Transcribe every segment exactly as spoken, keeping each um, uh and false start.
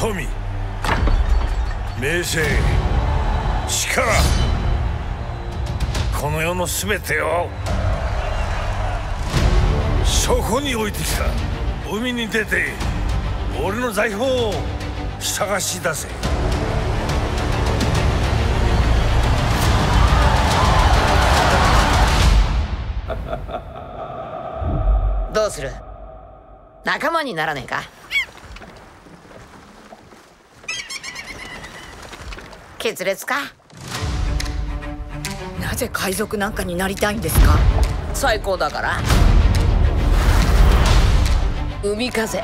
富、名声、力、この世の全てをそこに置いてきた。海に出て俺の財宝を探し出せ。どうする？仲間にならねえか？決裂か？なぜ海賊なんかになりたいんですか？最高だから。海風、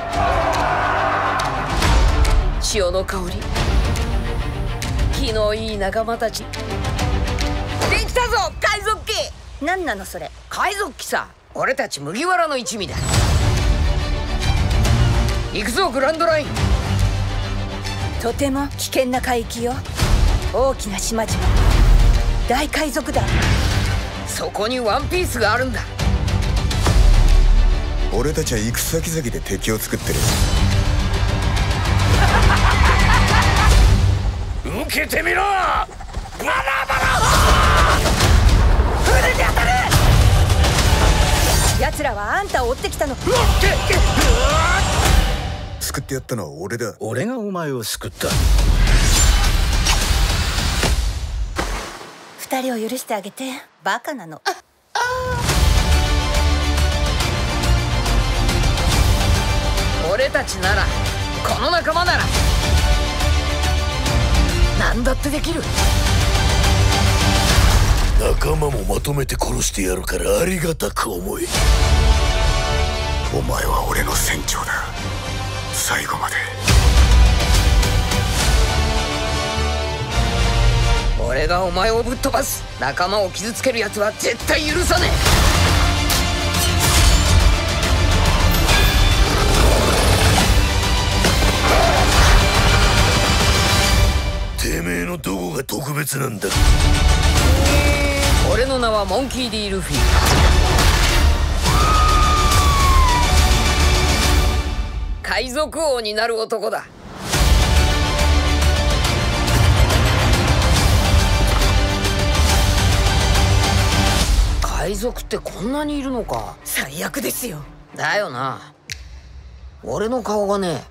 潮の香り、気のいい仲間たち。できたぞ海賊旗！何なのそれ？海賊旗さ、俺たち麦わらの一味だ。行くぞグランドライン。とても危険な海域よ。大きな島々、大海賊団。そこにワンピースがあるんだ。俺たちは行く先々で敵を作ってる。受けてみろ。バラバラ。船に当たれ。奴らはあんたを追ってきたの。救ってやったのは俺だ。俺がお前を救った。二人を許してあげて。バカなの。ああ俺たちなら、この仲間なら何だってできる。仲間もまとめて殺してやるからありがたく思え。お前は俺の船長だ。最後まで俺がお前をぶっ飛ばす。仲間を傷つけるやつは絶対許さねえ。てめえのどこが特別なんだ？俺の名はモンキー・ディ・ルフィ。海賊王になる男だ。海賊ってこんなにいるのか。最悪ですよ。だよな。俺の顔がね、